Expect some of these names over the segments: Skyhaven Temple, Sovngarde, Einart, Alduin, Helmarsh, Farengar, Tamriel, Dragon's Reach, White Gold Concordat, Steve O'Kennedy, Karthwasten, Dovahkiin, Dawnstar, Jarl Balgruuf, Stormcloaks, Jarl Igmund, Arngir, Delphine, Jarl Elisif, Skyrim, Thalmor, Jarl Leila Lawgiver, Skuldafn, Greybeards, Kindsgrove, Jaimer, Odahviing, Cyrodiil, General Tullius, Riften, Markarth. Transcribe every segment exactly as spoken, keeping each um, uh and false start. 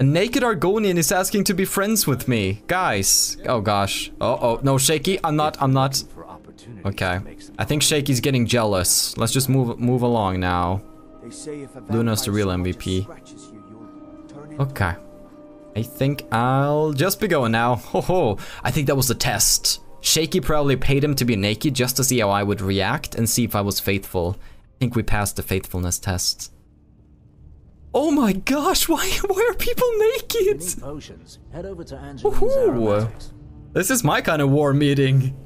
A naked Argonian is asking to be friends with me. Guys. Oh gosh. Uh oh. No, Shaky, I'm not, I'm not. Okay. I think Shaky's getting jealous. Let's just move move along now. Luna's the real M V P. Okay. I think I'll just be going now. Ho ho. I think that was a test. Shaky probably paid him to be naked just to see how I would react and see if I was faithful. I think we passed the faithfulness test. Oh my gosh, why why are people naked? Head over to this is my kind of war meeting.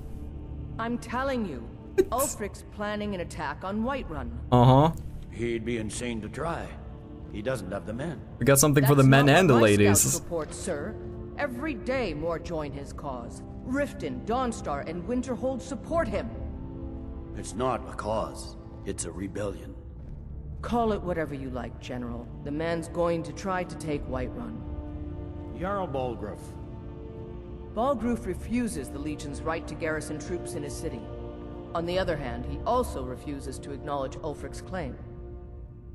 I'm telling you, Ulfric's planning an attack on Whiterun. Uh-huh. He'd be insane to try. He doesn't have the men. We got something That's for the men and the ladies. Report, sir. Every day more join his cause. Riften, Dawnstar, and Winterhold support him. It's not a cause. It's a rebellion. Call it whatever you like, General. The man's going to try to take Whiterun. Jarl Balgruuf. Balgruuf refuses the Legion's right to garrison troops in his city. On the other hand, he also refuses to acknowledge Ulfric's claim.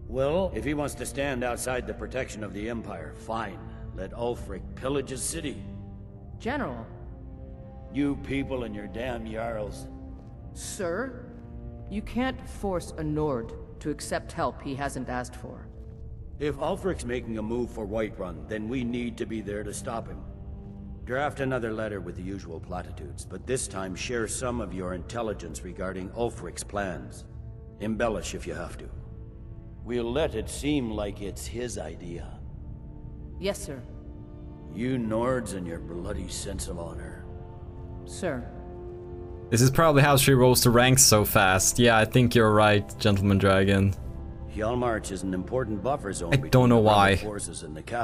Well, if he wants to stand outside the protection of the Empire, fine. Let Ulfric pillage his city. General. You people and your damn Jarls. Sir, you can't force a Nord to accept help he hasn't asked for. If Ulfric's making a move for Whiterun, then we need to be there to stop him. Draft another letter with the usual platitudes, but this time share some of your intelligence regarding Ulfric's plans. Embellish if you have to. We'll let it seem like it's his idea. Yes, sir. You Nords and your bloody sense of honor. Sir. This is probably how she rose to ranks so fast. Yeah, I think you're right, Gentleman Dragon. Helmarsh is an important buffer zone. I don't know why.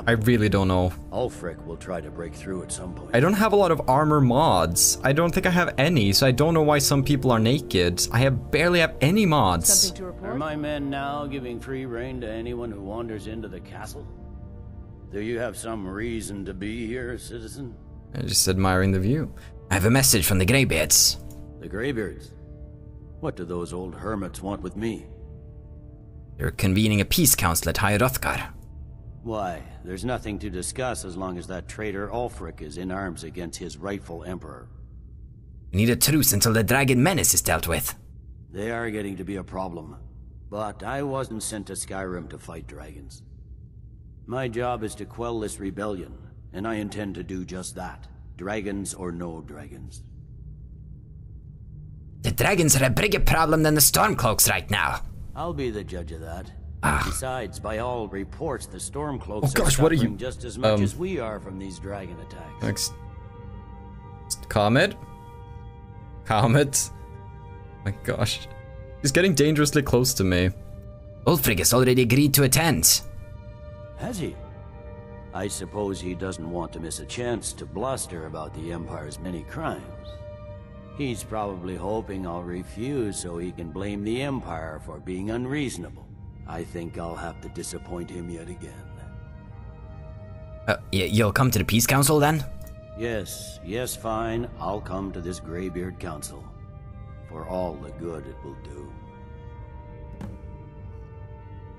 I really don't know. Ulfric will try to break through at some point. I don't have a lot of armor mods. I don't think I have any, so I don't know why some people are naked. I have barely have any mods. Are my men now giving free rein to anyone who wanders into the castle? Do you have some reason to be here, citizen? I'm just admiring the view. I have a message from the Greybeards. The Greybeards? What do those old hermits want with me? They're convening a peace council at High Hrothgar. Why? There's nothing to discuss as long as that traitor Ulfric is in arms against his rightful emperor. We need a truce until the dragon menace is dealt with. They are getting to be a problem. But I wasn't sent to Skyrim to fight dragons. My job is to quell this rebellion, and I intend to do just that. Dragons or no dragons. The dragons are a bigger problem than the Stormcloaks right now. I'll be the judge of that. Ah. Besides, by all reports, the Stormcloaks oh, gosh, are suffering what are you? just as much um, as we are from these dragon attacks. Next. Comet? Comet? My gosh. He's getting dangerously close to me. Ulfric has already agreed to attend. Has he? I suppose he doesn't want to miss a chance to bluster about the Empire's many crimes. He's probably hoping I'll refuse so he can blame the Empire for being unreasonable. I think I'll have to disappoint him yet again. Uh, you'll come to the Peace Council then? Yes, yes, fine. I'll come to this Greybeard Council. For all the good it will do.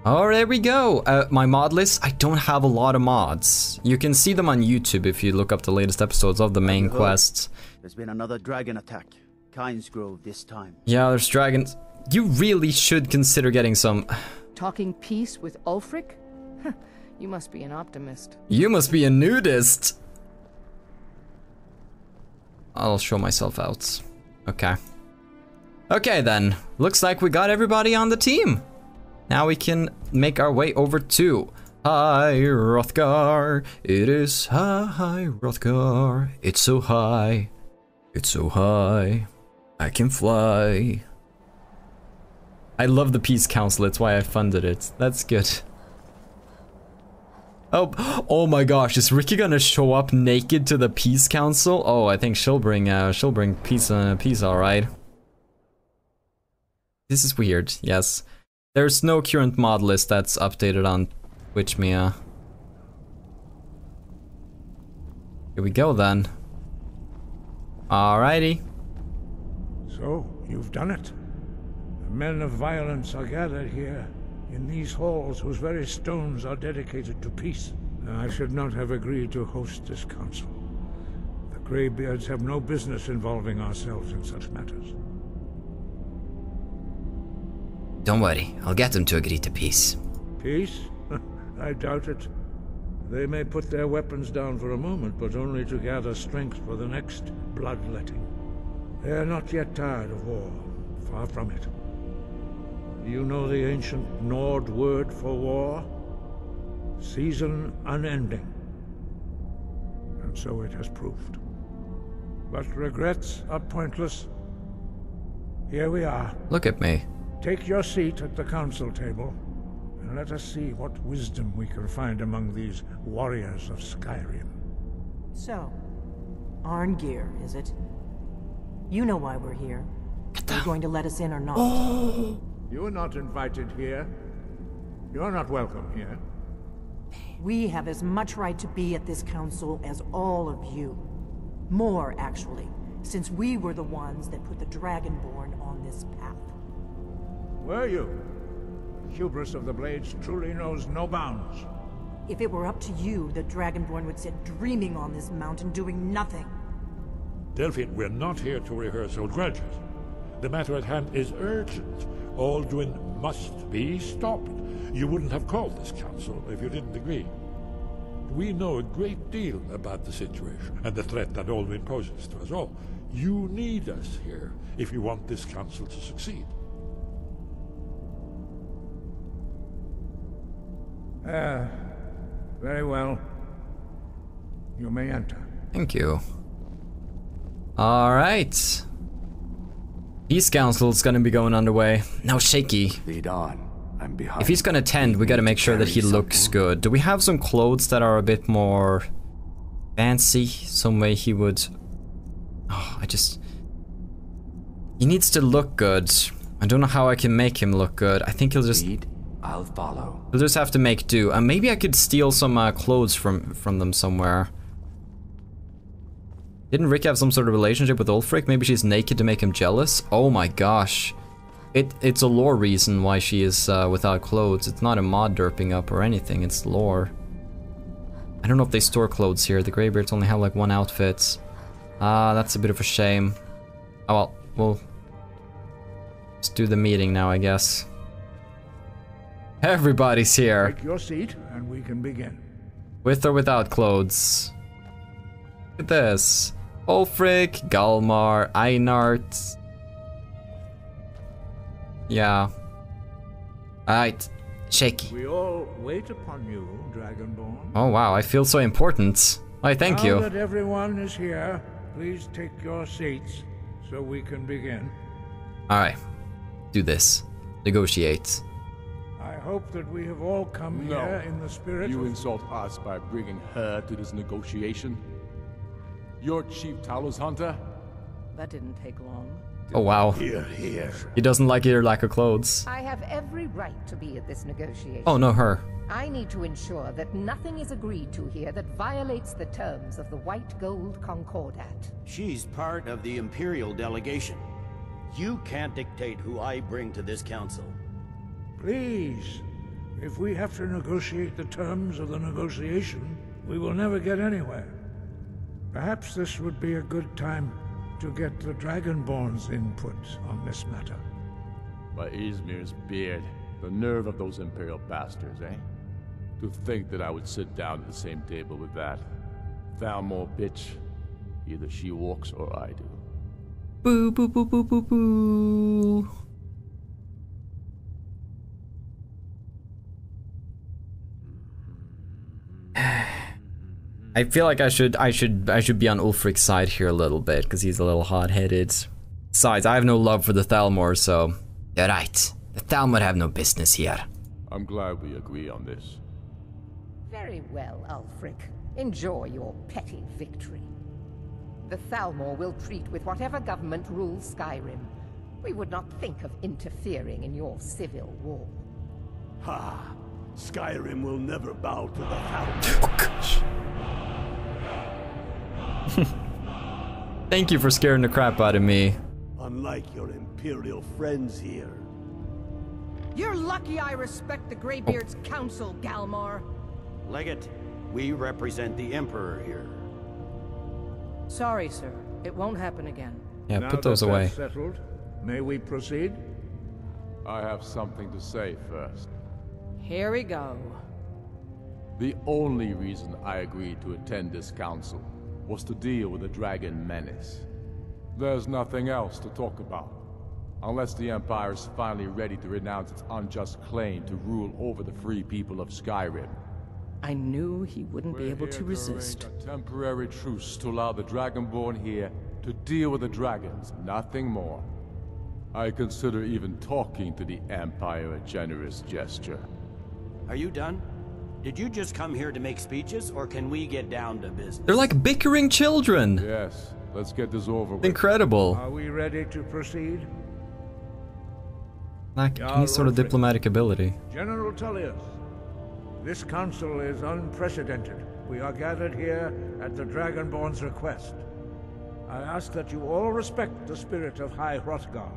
Oh, there we go. Uh, my mod list, I don't have a lot of mods. You can see them on YouTube if you look up the latest episodes of the main quest. There's been another dragon attack. Kindsgrove this time. Yeah, there's dragons. You really should consider getting some... Talking peace with Ulfric? You must be an optimist. You must be a nudist. I'll show myself out. Okay. Okay then. Looks like we got everybody on the team. Now we can make our way over to High Hrothgar. It is High Hrothgar. It's so high. It's so high. I can fly. I love the Peace Council. That's why I funded it. That's good. Oh, oh my gosh. Is Ricky gonna show up naked to the Peace Council? Oh, I think she'll bring uh, she'll bring peace uh, peace all right. This is weird. Yes. There's no current mod list that's updated on Twitch Mia. Here we go then. Alrighty. So, you've done it. The men of violence are gathered here in these halls whose very stones are dedicated to peace. I should not have agreed to host this council. The Greybeards have no business involving ourselves in such matters. Don't worry, I'll get them to agree to peace. Peace? I doubt it. They may put their weapons down for a moment, but only to gather strength for the next bloodletting. They are not yet tired of war. Far from it. Do you know the ancient Nord word for war? Season unending. And so it has proved. But regrets are pointless. Here we are. Look at me. Take your seat at the council table, and let us see what wisdom we can find among these warriors of Skyrim. So, Arngir, is it? You know why we're here. Are you going to let us in or not? You're not invited here. You're not welcome here. We have as much right to be at this council as all of you. More, actually, since we were the ones that put the Dragonborn on this path. Were you? The hubris of the Blades truly knows no bounds. If it were up to you, the Dragonborn would sit dreaming on this mountain, doing nothing. Delphine, we're not here to rehearse old grudges. The matter at hand is urgent. Alduin must be stopped. You wouldn't have called this council if you didn't agree. We know a great deal about the situation and the threat that Alduin poses to us all. You need us here if you want this council to succeed. Ah, uh, very well. You may enter. Thank you. All right. East Council's gonna be going underway. Now Shaky. Lead on. I'm behind. If he's gonna attend, we gotta make sure that he looks good. Do we have some clothes that are a bit more fancy? Some way he would... Oh, I just... He needs to look good. I don't know how I can make him look good. I think he'll just... Lead, I'll follow. He'll just have to make do. And uh, maybe I could steal some uh, clothes from, from them somewhere. Didn't Rick have some sort of relationship with Ulfric? Maybe she's naked to make him jealous? Oh my gosh. It, it's a lore reason why she is uh, without clothes. It's not a mod derping up or anything, it's lore. I don't know if they store clothes here. The Greybeards only have like one outfit. Ah, uh, that's a bit of a shame. Oh well, we'll... Let's do the meeting now, I guess. Everybody's here! Take your seat, and we can begin. With or without clothes. Look at this. Ulfric, Galmar, Einart. Yeah. Alright. Shaky. We all wait upon you, Dragonborn. Oh wow, I feel so important. Why, thank now you. Now that everyone is here, please take your seats so we can begin. Alright. Do this. Negotiate. I hope that we have all come no. here in the spirit You of... insult us by bringing her to this negotiation? Your chief Talos Hunter? That didn't take long. Oh wow. Here, here. He doesn't like your lack of clothes. I have every right to be at this negotiation. Oh no, her. I need to ensure that nothing is agreed to here that violates the terms of the White Gold Concordat. She's part of the Imperial delegation. You can't dictate who I bring to this council. Please. If we have to negotiate the terms of the negotiation, we will never get anywhere. Perhaps this would be a good time to get the Dragonborn's input on this matter. By Izmir's beard, the nerve of those Imperial bastards, eh? To think that I would sit down at the same table with that Thalmor bitch. Either she walks or I do. Boo boo boo boo boo boo. I feel like I should, I should, I should be on Ulfric's side here a little bit, because he's a little hot-headed. Besides, I have no love for the Thalmor, so... You're right. The Thalmor have no business here. I'm glad we agree on this. Very well, Ulfric. Enjoy your petty victory. The Thalmor will treat with whatever government rules Skyrim. We would not think of interfering in your civil war. Ha! Skyrim will never bow to the Thalmor. Thank you for scaring the crap out of me. Unlike your Imperial friends here. You're lucky I respect the Greybeard's oh. council, Galmar. Legate, We represent the Emperor here. Sorry, sir. It won't happen again. Yeah, put those away. Now that that's settled, may we proceed? I have something to say first. Here we go. The only reason I agreed to attend this council was to deal with the dragon menace. There's nothing else to talk about, unless the Empire is finally ready to renounce its unjust claim to rule over the free people of Skyrim. I knew he wouldn't We're be able to resist. A temporary truce to allow the Dragonborn here to deal with the dragons, nothing more. I consider even talking to the Empire a generous gesture. Are you done? Did you just come here to make speeches, or can we get down to business? They're like bickering children! Yes, let's get this over with. Incredible. Are we ready to proceed? Lack like any sort of diplomatic ability. General Tullius, this council is unprecedented. We are gathered here at the Dragonborn's request. I ask that you all respect the spirit of High Hrothgar,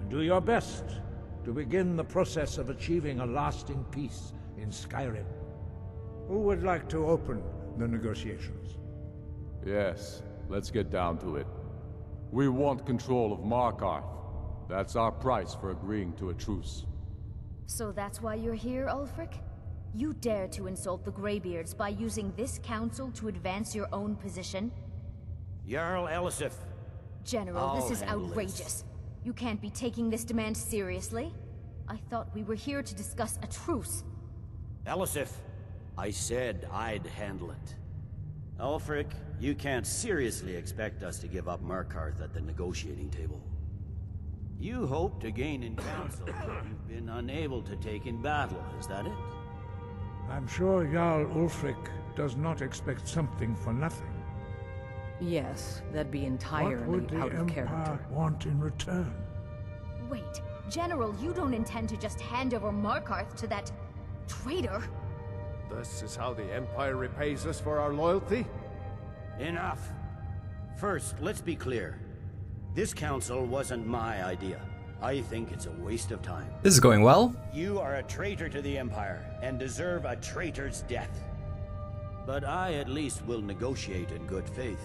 and do your best to begin the process of achieving a lasting peace in Skyrim. Who would like to open the negotiations? Yes, let's get down to it. We want control of Markarth. That's our price for agreeing to a truce. So that's why you're here, Ulfric? You dare to insult the Greybeards by using this council to advance your own position? Jarl Elisif. General, I'll this is outrageous. This. You can't be taking this demand seriously. I thought we were here to discuss a truce. Elisif, I said I'd handle it. Ulfric, you can't seriously expect us to give up Markarth at the negotiating table. You hope to gain in council what you've been unable to take in battle, is that it? I'm sure Jarl Ulfric does not expect something for nothing. Yes, that'd be entirely out of character. What would the Empire want in return? Wait, General, you don't intend to just hand over Markarth to that traitor? This is how the Empire repays us for our loyalty? Enough. First, let's be clear. This council wasn't my idea. I think it's a waste of time. This is going well. You are a traitor to the Empire and deserve a traitor's death. But I at least will negotiate in good faith.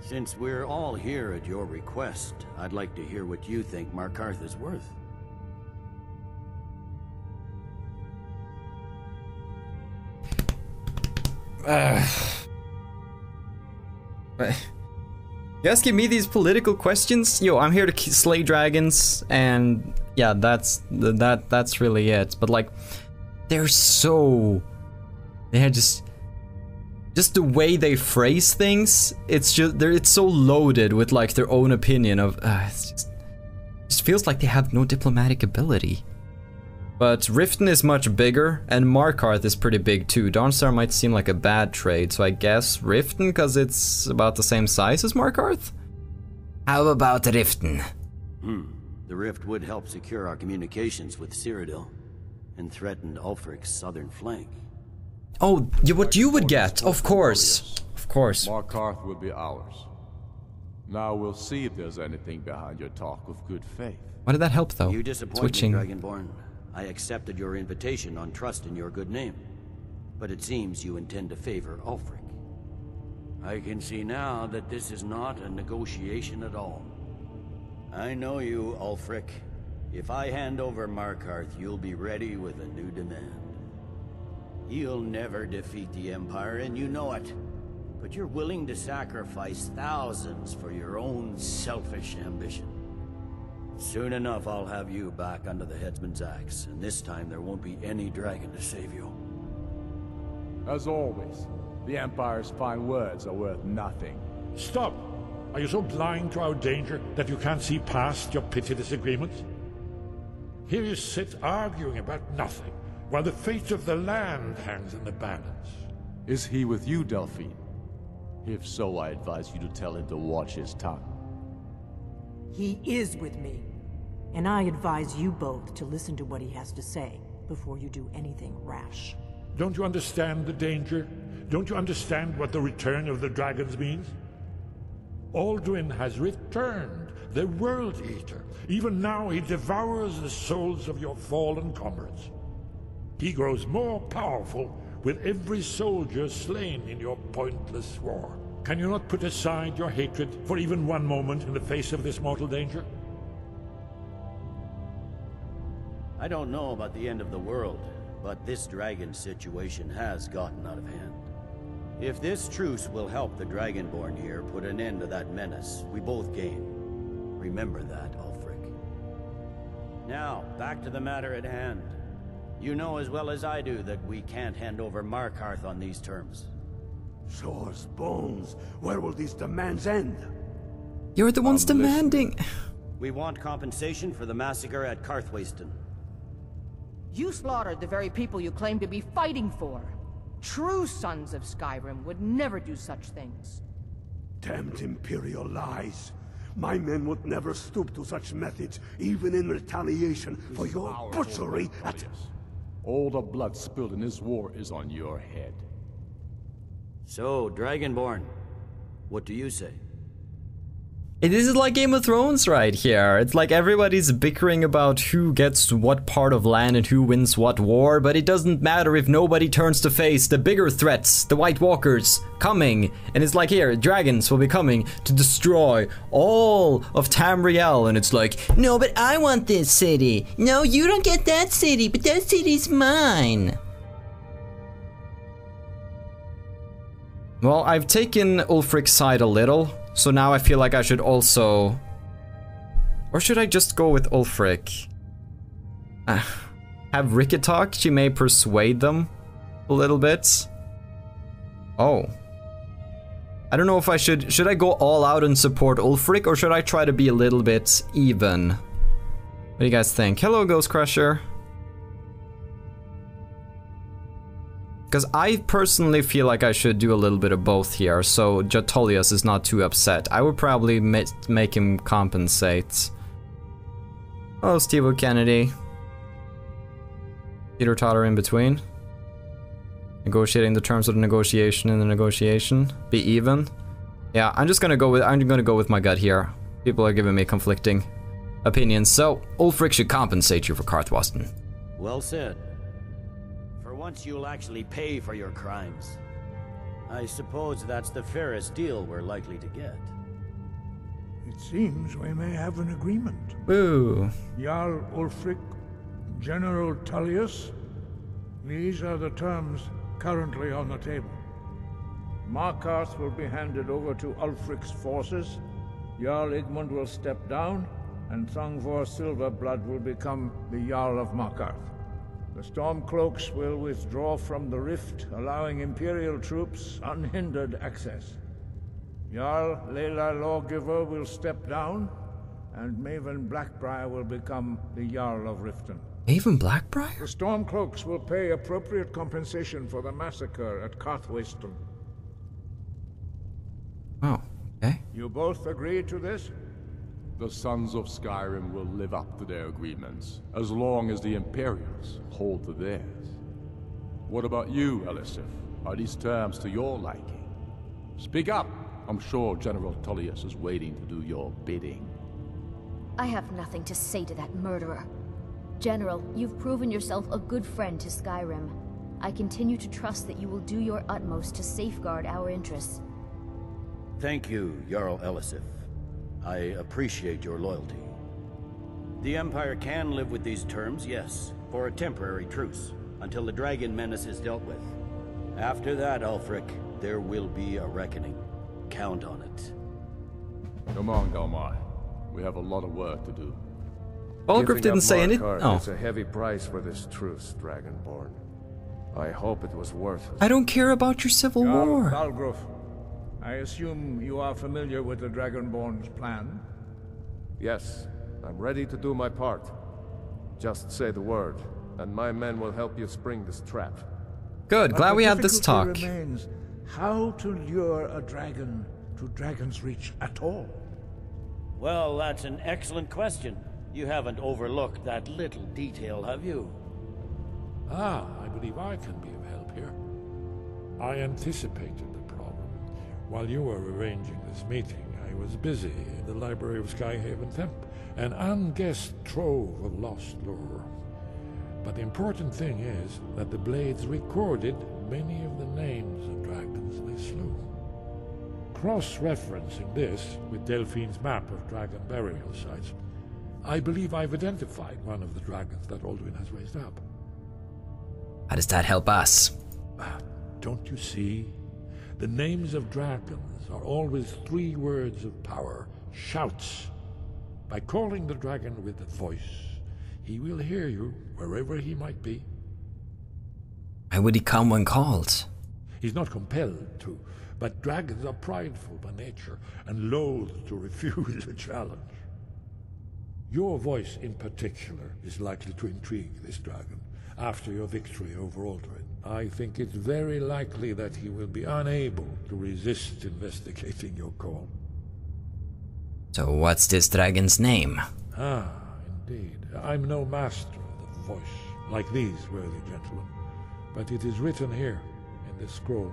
Since we're all here at your request, I'd like to hear what you think Markarth is worth. Uh, you asking me these political questions? Yo, I'm here to slay dragons, and yeah, that's that. That's really it. But like, they're so they're just just the way they phrase things. It's just they're it's so loaded with like their own opinion of. Uh, it's just, it just feels like they have no diplomatic ability. But Riften is much bigger, and Markarth is pretty big too. Dawnstar might seem like a bad trade, so I guess Riften, because it's about the same size as Markarth? How about Riften? Hmm. The rift would help secure our communications with Cyrodiil, and threaten Ulfric's southern flank. Oh, you, what you would get, of course. Of course. Markarth would be ours. Now we'll see if there's anything behind your talk of good faith. Why did that help, though? You disappoint Switching. me, Dragonborn. I accepted your invitation on trust in your good name, but it seems you intend to favor Ulfric. I can see now that this is not a negotiation at all. I know you, Ulfric. If I hand over Markarth, you'll be ready with a new demand. You'll never defeat the Empire, and you know it, but you're willing to sacrifice thousands for your own selfish ambition. Soon enough, I'll have you back under the headsman's axe, and this time there won't be any dragon to save you. As always, the Empire's fine words are worth nothing. Stop! Are you so blind to our danger that you can't see past your pitiless agreements? Here you sit arguing about nothing, while the fate of the land hangs in the balance. Is he with you, Delphine? If so, I advise you to tell him to watch his tongue. He is with me, and I advise you both to listen to what he has to say before you do anything rash. Don't you understand the danger? Don't you understand what the return of the dragons means? Alduin has returned, the World Eater. Even now he devours the souls of your fallen comrades. He grows more powerful with every soldier slain in your pointless war. Can you not put aside your hatred for even one moment in the face of this mortal danger? I don't know about the end of the world, but this dragon situation has gotten out of hand. If this truce will help the Dragonborn here put an end to that menace, we both gain. Remember that, Ulfric. Now, back to the matter at hand. You know as well as I do that we can't hand over Markarth on these terms. Source bones, where will these demands end? You're the ones um, demanding. We want compensation for the massacre at Karthwasten. You slaughtered the very people you claim to be fighting for. True sons of Skyrim would never do such things. Damned Imperial lies. My men would never stoop to such methods, even in retaliation this for your butchery at... All the blood spilled in this war is on your head. So, Dragonborn, what do you say? This is like Game of Thrones right here. It's like everybody's bickering about who gets what part of land and who wins what war, but it doesn't matter if nobody turns to face the bigger threats, the White Walkers, coming. And it's like, here, dragons will be coming to destroy all of Tamriel, and it's like, no, but I want this city. No, you don't get that city, but that city's mine. Well, I've taken Ulfric's side a little, so now I feel like I should also... Or should I just go with Ulfric? Ah. Have Rika talk, she may persuade them a little bit. Oh. I don't know if I should... Should I go all out and support Ulfric, or should I try to be a little bit even? What do you guys think? Hello, Ghost Crusher. Because I personally feel like I should do a little bit of both here, so Jarl Tullius is not too upset. I would probably ma make him compensate. Oh, Steve O'Kennedy. Peter Totter in between. Negotiating the terms of the negotiation and the negotiation. Be even. Yeah, I'm just gonna go with I'm gonna go with my gut here. People are giving me conflicting opinions, so Ulfric should compensate you for Karthwasten. Well said. Once you'll actually pay for your crimes. I suppose that's the fairest deal we're likely to get. It seems we may have an agreement. Ooh. Jarl Ulfric, General Tullius, these are the terms currently on the table. Markarth will be handed over to Ulfric's forces, Jarl Igmund will step down, and Thangvor Silverblood will become the Jarl of Markarth. The Stormcloaks will withdraw from the Rift, allowing Imperial troops unhindered access. Jarl Leila Lawgiver will step down, and Maven Blackbriar will become the Jarl of Riften. Maven Blackbriar? The Stormcloaks will pay appropriate compensation for the massacre at Karthwasten. Oh, okay. You both agree to this? The Sons of Skyrim will live up to their agreements, as long as the Imperials hold to theirs. What about you, Elisif? Are these terms to your liking? Speak up! I'm sure General Tullius is waiting to do your bidding. I have nothing to say to that murderer. General, you've proven yourself a good friend to Skyrim. I continue to trust that you will do your utmost to safeguard our interests. Thank you, Jarl Elisif. I appreciate your loyalty. The Empire can live with these terms, yes, for a temporary truce, until the dragon menace is dealt with. After that, Ulfric, there will be a reckoning. Count on it. Come on, Galmar. We have a lot of work to do. Balgruuf didn't say anything. Oh. It's a heavy price for this truce, Dragonborn. I hope it was worth it. I don't care about your civil Jarl war. Balgruuf. I assume you are familiar with the Dragonborn's plan? Yes, I'm ready to do my part. Just say the word, and my men will help you spring this trap. Good, glad we had this talk. The difficulty remains how to lure a dragon to Dragon's Reach at all. Well, that's an excellent question. You haven't overlooked that little detail, have you? Ah, I believe I can be of help here. I anticipated. While you were arranging this meeting, I was busy in the library of Skyhaven Temple, an unguessed trove of lost lore. But the important thing is that the Blades recorded many of the names of dragons they slew. Cross-referencing this with Delphine's map of dragon burial sites, I believe I've identified one of the dragons that Alduin has raised up. How does that help us? Ah, don't you see? The names of dragons are always three words of power, shouts. By calling the dragon with the voice, he will hear you wherever he might be. Why would he come when called? He's not compelled to, but dragons are prideful by nature and loath to refuse a challenge. Your voice in particular is likely to intrigue this dragon. After your victory over Alduin, I think it's very likely that he will be unable to resist investigating your call. So what's this dragon's name? Ah, indeed. I'm no master of the voice, like these worthy gentlemen. But it is written here, in this scroll.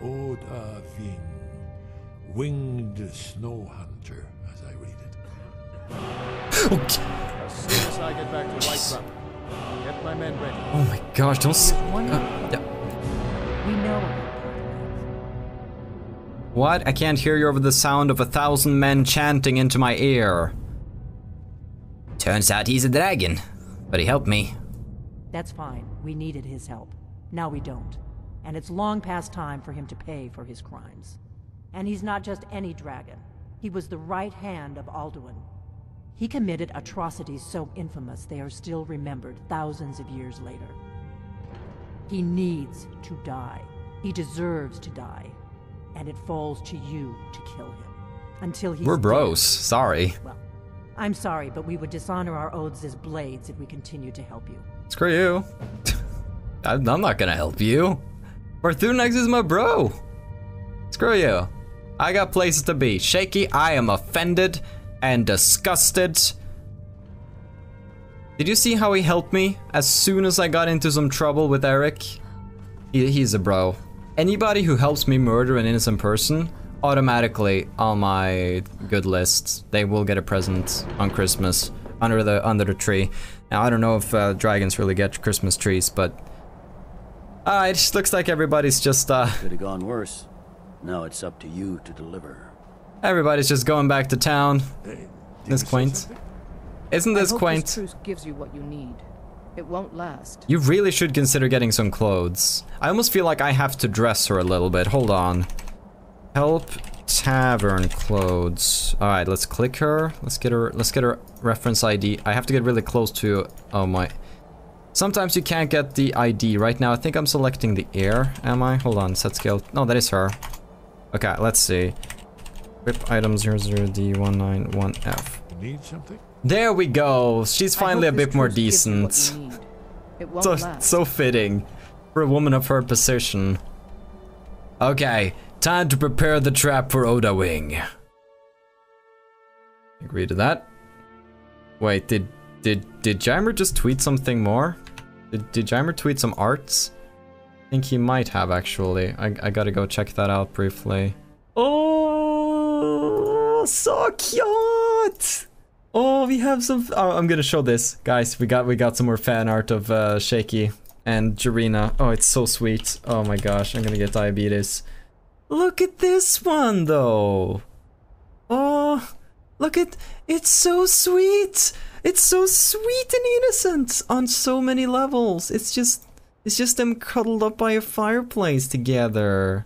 Odahviing, winged snow hunter, as I read it. Okay. As soon as I get back to Whiterun, get my men ready. Oh my gosh, don't s- uh, no. We know. What? I can't hear you over the sound of a thousand men chanting into my ear. Turns out he's a dragon, but he helped me. That's fine. We needed his help. Now we don't. And it's long past time for him to pay for his crimes. And he's not just any dragon. He was the right hand of Alduin. He committed atrocities so infamous they are still remembered thousands of years later. He needs to die. He deserves to die. And it falls to you to kill him. Until he's We're bros, dead. Sorry. Well, I'm sorry, but we would dishonor our oaths as Blades if we continue to help you. Screw you. I'm not gonna help you. Thuum is my bro. Screw you. I got places to be. Shaky, I am offended and disgusted. Did you see how he helped me as soon as I got into some trouble with Eric? He, he's a bro. Anybody who helps me murder an innocent person, automatically on my good list, they will get a present on Christmas under the under the tree. Now I don't know if uh, dragons really get Christmas trees, but ah, uh, it just looks like everybody's just uh. Could have gone worse. Now it's up to you to deliver. Everybody's just going back to town. Hey, this quaint, isn't this I hope quaint? This truce gives you what you need. It won't last. You really should consider getting some clothes. I almost feel like I have to dress her a little bit. Hold on. Help tavern clothes. All right, let's click her. Let's get her. Let's get her reference I D. I have to get really close to. Oh my. Sometimes you can't get the I D. Right now, I think I'm selecting the air. Am I? Hold on. Set scale. No, that is her. Okay, let's see. Whip item zero zero D one nine one F. You need something? There we go. She's finally a bit more decent. So, so fitting for a woman of her position. Okay, time to prepare the trap for Odahviing. Agree to that. Wait, did did did Jaimer just tweet something more? Did did Jaimer tweet some arts? I think he might have actually. I I gotta go check that out briefly. Oh, so cute! Oh, we have some. Oh, I'm gonna show this, guys. We got we got some more fan art of uh, Shaky and Jarena. Oh, it's so sweet. Oh my gosh, I'm gonna get diabetes. Look at this one though. Oh, look at it's so sweet. It's so sweet and innocent on so many levels. It's just it's just them cuddled up by a fireplace together.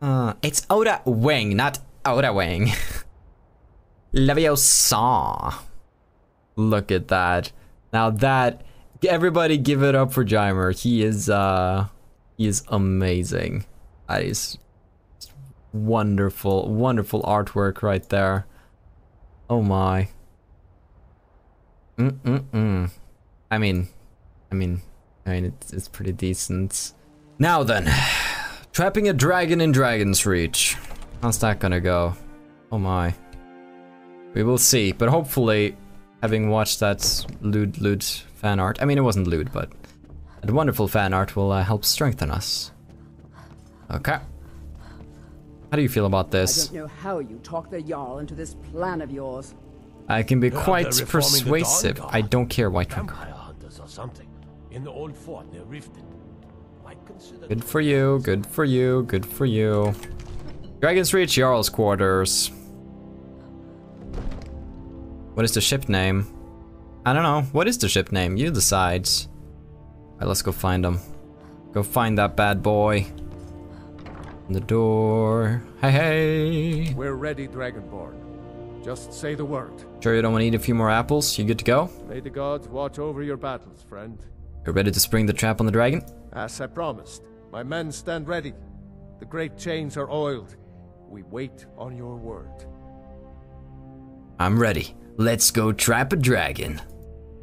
Uh, it's Odahviing, not Odahviing. Leviosa. Look at that. Now that everybody give it up for Jaimer. He is uh he is amazing. That is wonderful, wonderful artwork right there. Oh my. Mm mm mm. I mean I mean I mean it's it's pretty decent. Now then, trapping a dragon in Dragon's Reach. How's that gonna go? Oh my. We will see, but hopefully, having watched that lewd, lewd fan art, I mean it wasn't lewd, but that wonderful fan art will uh, help strengthen us. Okay. How do you feel about this? I don't know how you talk the Jarl into this plan of yours. I can be no, quite persuasive. I don't care, White Dragon. Vampire hunters or something in the old fort near Riften. Good for you, good for you, good for you. Dragon's Reach, Jarl's Quarters. What is the ship name? I don't know. What is the ship name? You decide. Alright, let's go find them. Go find that bad boy. The door. Hey, hey. We're ready, Dragonborn. Just say the word. Sure you don't want to eat a few more apples? You good to go? May the gods watch over your battles, friend. You're ready to spring the trap on the dragon? As I promised. My men stand ready. The great chains are oiled. We wait on your word. I'm ready. Let's go trap a dragon.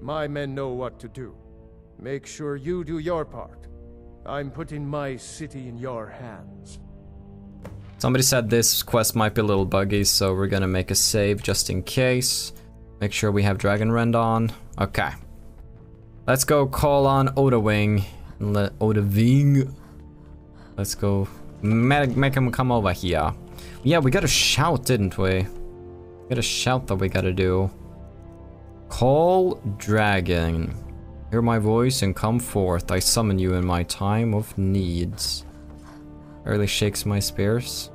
My men know what to do. Make sure you do your part. I'm putting my city in your hands. Somebody said this quest might be a little buggy, so we're gonna make a save just in case. Make sure we have Dragon Rend on. Okay. Let's go call on Odahviing. Let Odahviing. Let's go make, make him come over here. Yeah, we got a shout, didn't we? Got a shout that we gotta do. Call dragon. Hear my voice and come forth. I summon you in my time of needs. Early shakes my spears.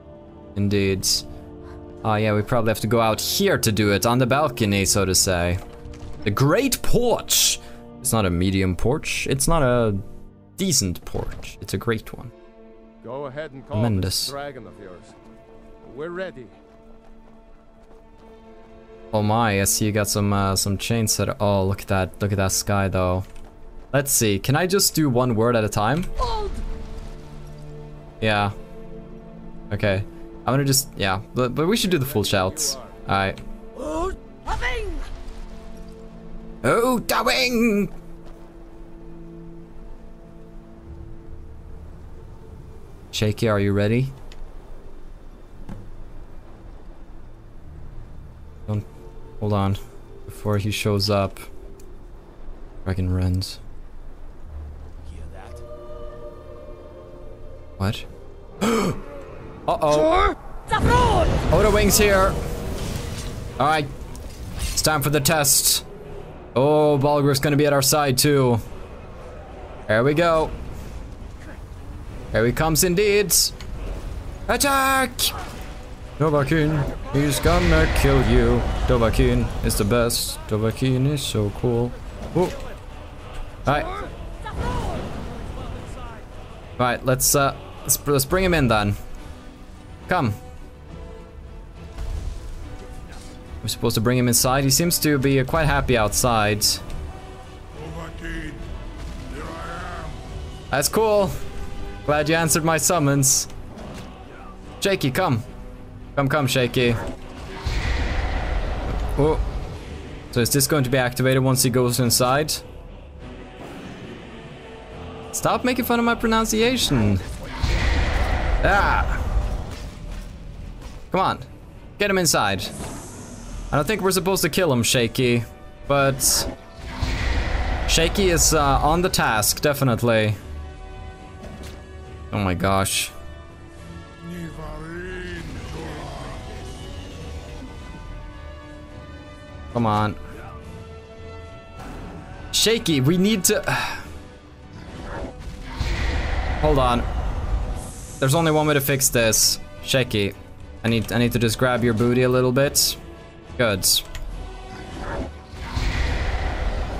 Indeed. Ah, yeah, we probably have to go out here to do it, on the balcony, so to say. The great porch! It's not a medium porch. It's not a decent porch. It's a great one. Go ahead and call this dragon of yours. We're ready. Oh my, I see you got some uh, some chains set up. Oh, look at that, look at that sky though. Let's see, can I just do one word at a time? Old. Yeah. Okay. I'm gonna just, yeah, but, but we should do the full shouts. Alright. Odahviing! Odahviing! Shaky, are you ready? Don't. Hold on, before he shows up. Dragon runs. Hear that? What? Uh-oh! Odahviing's here! Alright. It's time for the test. Oh, Balgruuf's gonna be at our side too. Here we go. Here he comes indeed. Attack! Dovahkiin, he's gonna kill you. Dovahkiin is the best. Dovahkiin is so cool. Ooh. Alright. Alright, let's uh let's, let's bring him in then. Come. We're supposed to bring him inside. He seems to be uh, quite happy outside. Dovahkiin, here I am. That's cool. Glad you answered my summons. Shaky, come. Come, come, Shaky. Oh. So is this going to be activated once he goes inside? Stop making fun of my pronunciation. Ah. Come on. Get him inside. I don't think we're supposed to kill him, Shaky. But Shaky is uh, on the task, definitely. Oh my gosh. Come on. Shaky, we need to... Hold on. There's only one way to fix this. Shaky, I need I need to just grab your booty a little bit. Good.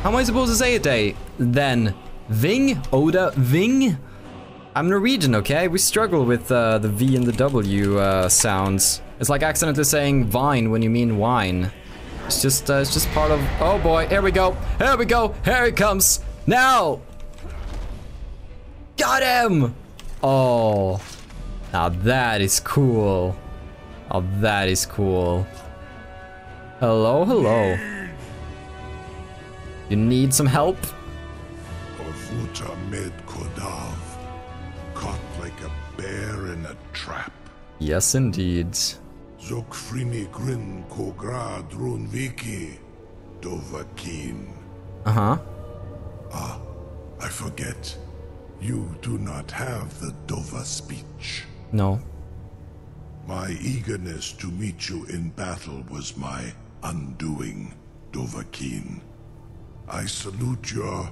How am I supposed to say it then? Ving? Odahviing? I'm Norwegian, okay? We struggle with uh, the V and the W uh, sounds. It's like accidentally saying vine when you mean wine. It's just, uh, it's just part of... Oh boy, here we go, here we go, here he comes! Now! Got him! Oh. Now that is cool. Oh, that is cool. Hello, hello. You need some help? Caught like a bear in a trap. Yes, indeed. Uh-huh. Ah, I forget. You do not have the Dova speech. No. My eagerness to meet you in battle was my undoing, Dovahkiin. I salute your...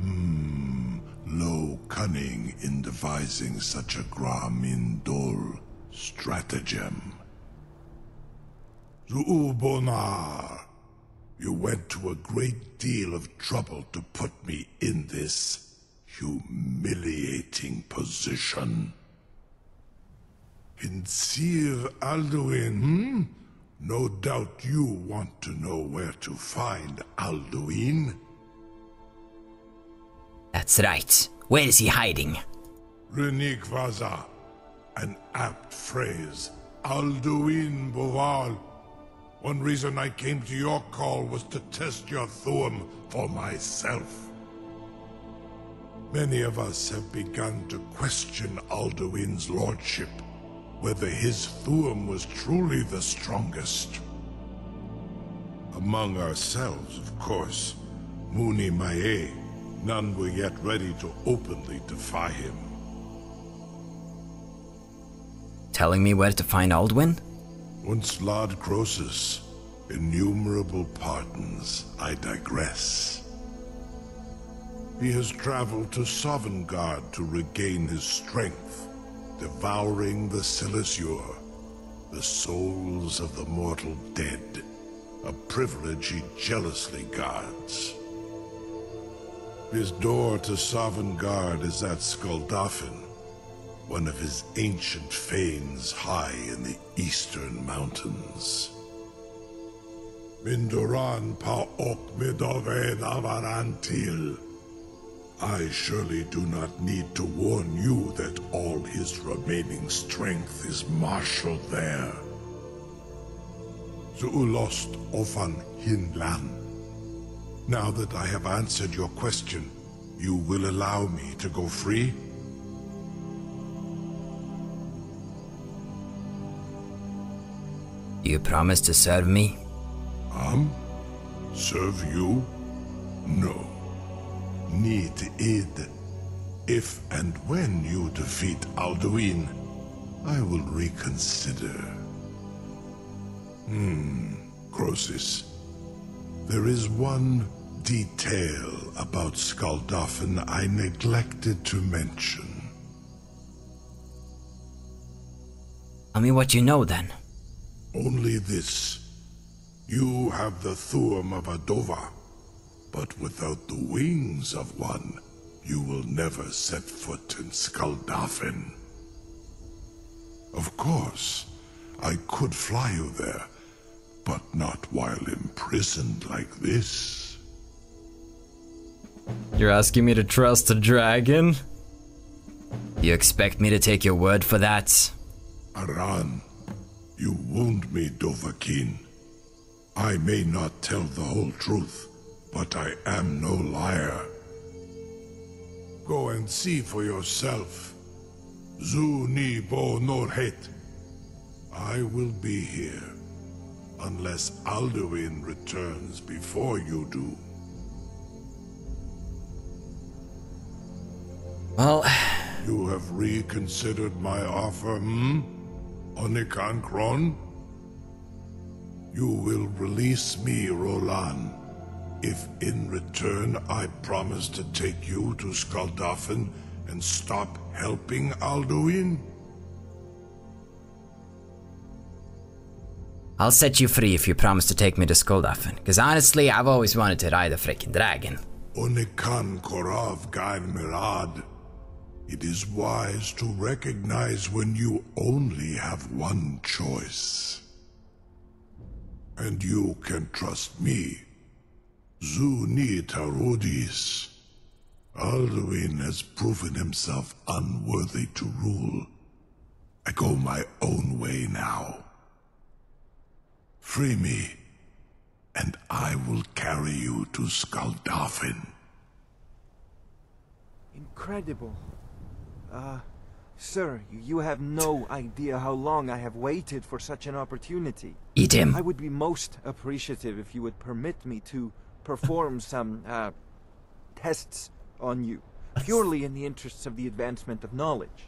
Hmm... no cunning in devising such a Gramindol stratagem. Zu'ubonar, you went to a great deal of trouble to put me in this humiliating position. Insir Alduin, hmm? No doubt you want to know where to find Alduin. That's right. Where is he hiding? Runikvaza, an apt phrase. Alduin Boval. One reason I came to your call was to test your Thuum for myself. Many of us have begun to question Alduin's lordship, whether his Thuum was truly the strongest. Among ourselves, of course, Muni Mae, none were yet ready to openly defy him. Telling me where to find Alduin? Unslad Croesus, innumerable pardons, I digress. He has traveled to Sovngarde to regain his strength, devouring the Silissure, the souls of the mortal dead, a privilege he jealously guards. His door to Sovngarde is at Skuldafn, one of his ancient fanes high in the eastern mountains. Mindoran paok midove avarantil. I surely do not need to warn you that all his remaining strength is marshaled there. Zu'ulost ofan hinlan. Now that I have answered your question, you will allow me to go free? You promise to serve me? Um? Serve you? No. Need id. If and when you defeat Alduin, I will reconsider. Hmm, Croesus. There is one detail about Skuldafn I neglected to mention. Tell me what you know then. Only this. You have the Thuum of a Dova, but without the wings of one, you will never set foot in Skuldafn. Of course, I could fly you there, but not while imprisoned like this. You're asking me to trust a dragon? You expect me to take your word for that? Aran. You wound me, Dovahkiin. I may not tell the whole truth, but I am no liar. Go and see for yourself. Zu ni bo norhet. I will be here, unless Alduin returns before you do. Well... You have reconsidered my offer, hmm? Onikan Kron? You will release me, Roland, if in return I promise to take you to Skuldafn and stop helping Alduin? I'll set you free if you promise to take me to Skuldafn, because honestly, I've always wanted to ride a freaking dragon. Onikan Korav Gain Mirad. It is wise to recognize when you only have one choice. And you can trust me. Zuni Tarudis. Alduin has proven himself unworthy to rule. I go my own way now. Free me, and I will carry you to Skuldafn. Incredible. Uh, sir, you have no idea how long I have waited for such an opportunity. Eat him. I would be most appreciative if you would permit me to perform some, uh, tests on you, purely in the interests of the advancement of knowledge.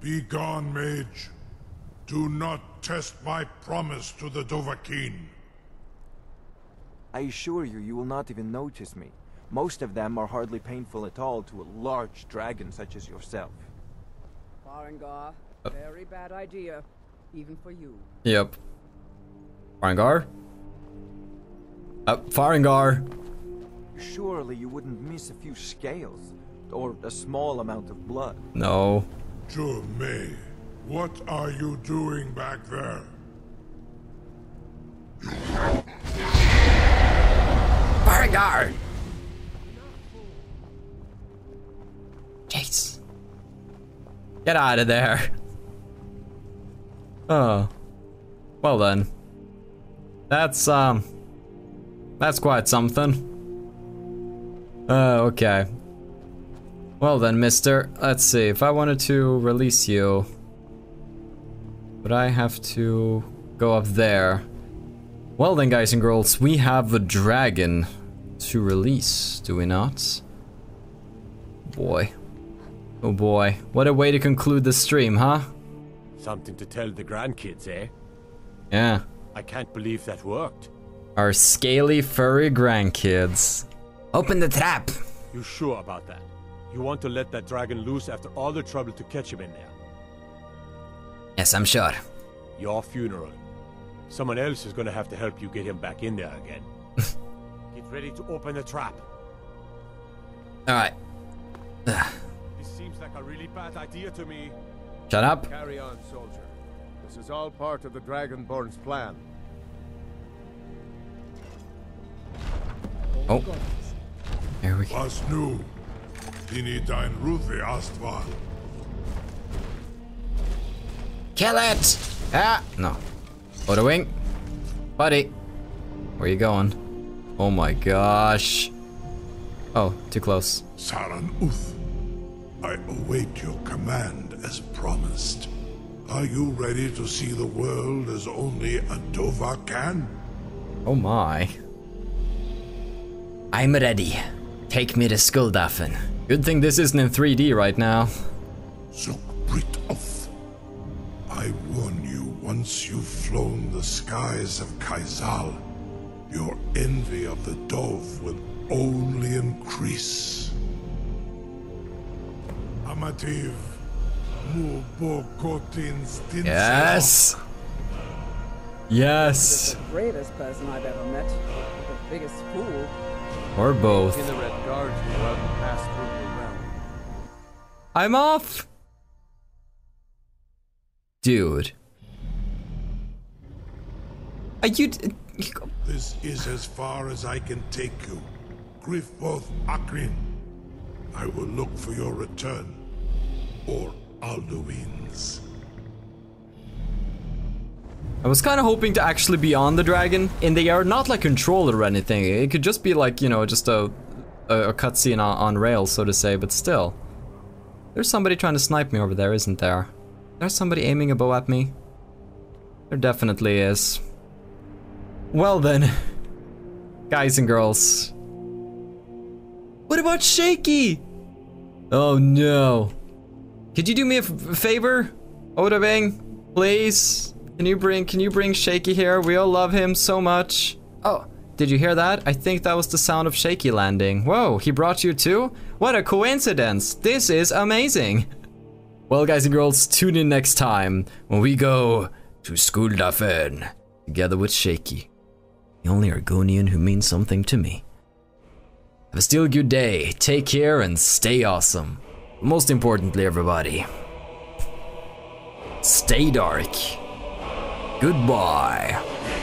Be gone, mage. Do not test my promise to the Dovahkiin. I assure you, you will not even notice me. Most of them are hardly painful at all to a large dragon such as yourself. Farengar, very bad idea, even for you. Yep. Farengar? Uh, Farengar! Surely you wouldn't miss a few scales, or a small amount of blood. No. To me, what are you doing back there? Farengar! Jeez. Get out of there. Oh. Well then. That's, um... that's quite something. Uh, okay. Well then, mister. Let's see. If I wanted to release you... would I have to go up there? Well then, guys and girls, we have a dragon to release, do we not? Boy. Oh boy, what a way to conclude the stream, huh? Something to tell the grandkids, eh? Yeah. I can't believe that worked. Our scaly, furry grandkids. Open the trap! You sure about that? You want to let that dragon loose after all the trouble to catch him in there? Yes, I'm sure. Your funeral. Someone else is gonna have to help you get him back in there again. Get ready to open the trap. Alright. Seems like a really bad idea to me. Shut up. Carry on, soldier. This is all part of the Dragonborn's plan. Oh. Here we go. Was new. Kill it! Ah! No. Odahviing. Buddy. Where you going? Oh my gosh. Oh, too close. Saran Uth. I await your command as promised. Are you ready to see the world as only a Dovahkiin can? Oh my. I'm ready. Take me to Skuldafn. Good thing this isn't in three D right now. I warn you, once you've flown the skies of Kaisal, your envy of the Dove will only increase. Yes. Yes. The bravest person I've ever met, the biggest fool. Or both. In the Red Guard, you run past through the realm. I'm off. Dude. Are you d This is as far as I can take you. Griffboth Akrin. I will look for your return. Or Alduin's. I was kind of hoping to actually be on the dragon in the air, not like controller or anything. It could just be like, you know, just a a, a cutscene on, on rails, so to say. But still, there's somebody trying to snipe me over there, isn't there? There's somebody aiming a bow at me. There definitely is. Well then, guys and girls. What about Shaky? Oh no. Could you do me a f favor, Odahviing? Please? Can you bring can you bring Shaky here? We all love him so much. Oh, did you hear that? I think that was the sound of Shaky landing. Whoa, he brought you too? What a coincidence. This is amazing. Well, guys and girls, tune in next time when we go to Skuldafn together with Shaky, the only Argonian who means something to me. Have a still good day. Take care and stay awesome. Most importantly, everybody, stay dark. Goodbye.